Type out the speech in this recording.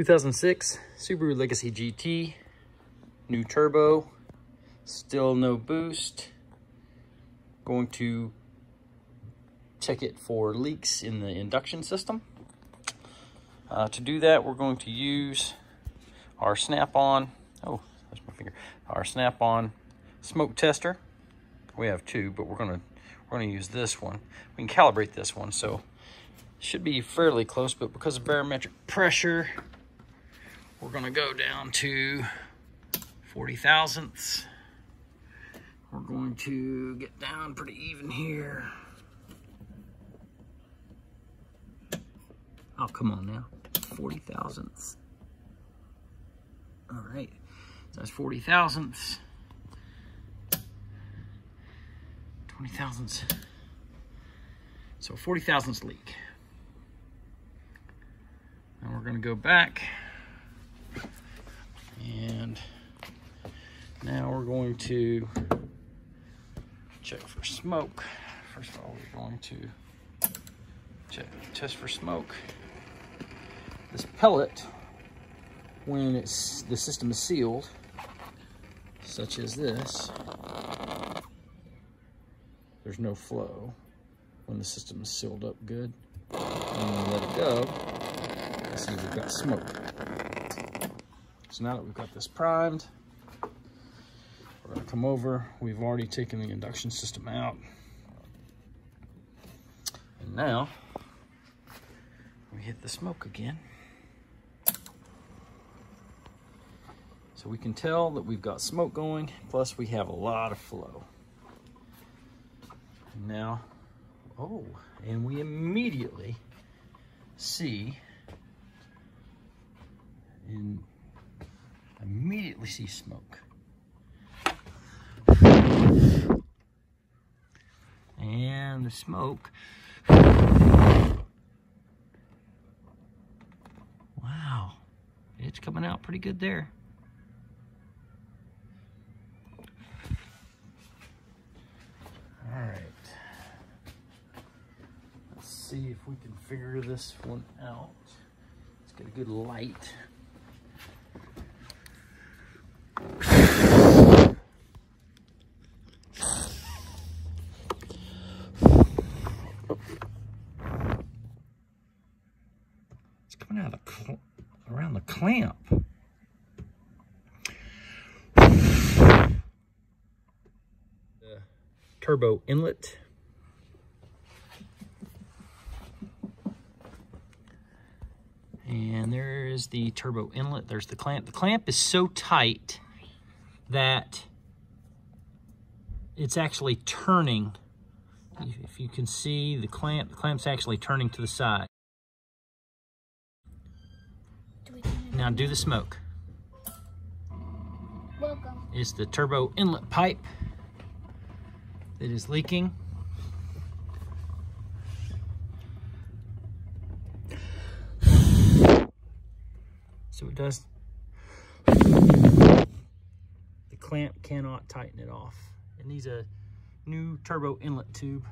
2006 Subaru Legacy GT, new turbo, still no boost. Going to check it for leaks in the induction system. To do that, we're going to use our Snap-on, oh, that's my finger, our Snap-on smoke tester. We have two, but we're gonna use this one. We can calibrate this one, so should be fairly close, but because of barometric pressure, we're gonna go down to 40 thousandths. We're going to get down pretty even here. Oh, come on now, 40 thousandths. All right, so that's 40 thousandths, 20 thousandths. So 40 thousandths leak. And we're gonna go back, and now we're going to check for smoke. First of all, we're going to test for smoke. This pellet, when the system is sealed, such as this, there's no flow. When the system is sealed up good, and we let it go, see we've got smoke. So now that we've got this primed, we're gonna come over. We've already taken the induction system out. And now, we hit the smoke again. So we can tell that we've got smoke going, plus we have a lot of flow. And now, oh, and we immediately see, smoke. And the smoke, wow, it's coming out pretty good there. All right, let's see if we can figure this one out. Let's get a good light. It's coming out of around the clamp. The turbo inlet. And there is the turbo inlet. There's the clamp. The clamp is so tight that it's actually turning. If you can see the clamp, the clamp's actually turning to the side. Now do the smoke. Welcome. It's the turbo inlet pipe that is leaking. So it does. The clamp cannot tighten it off. It needs a new turbo inlet tube.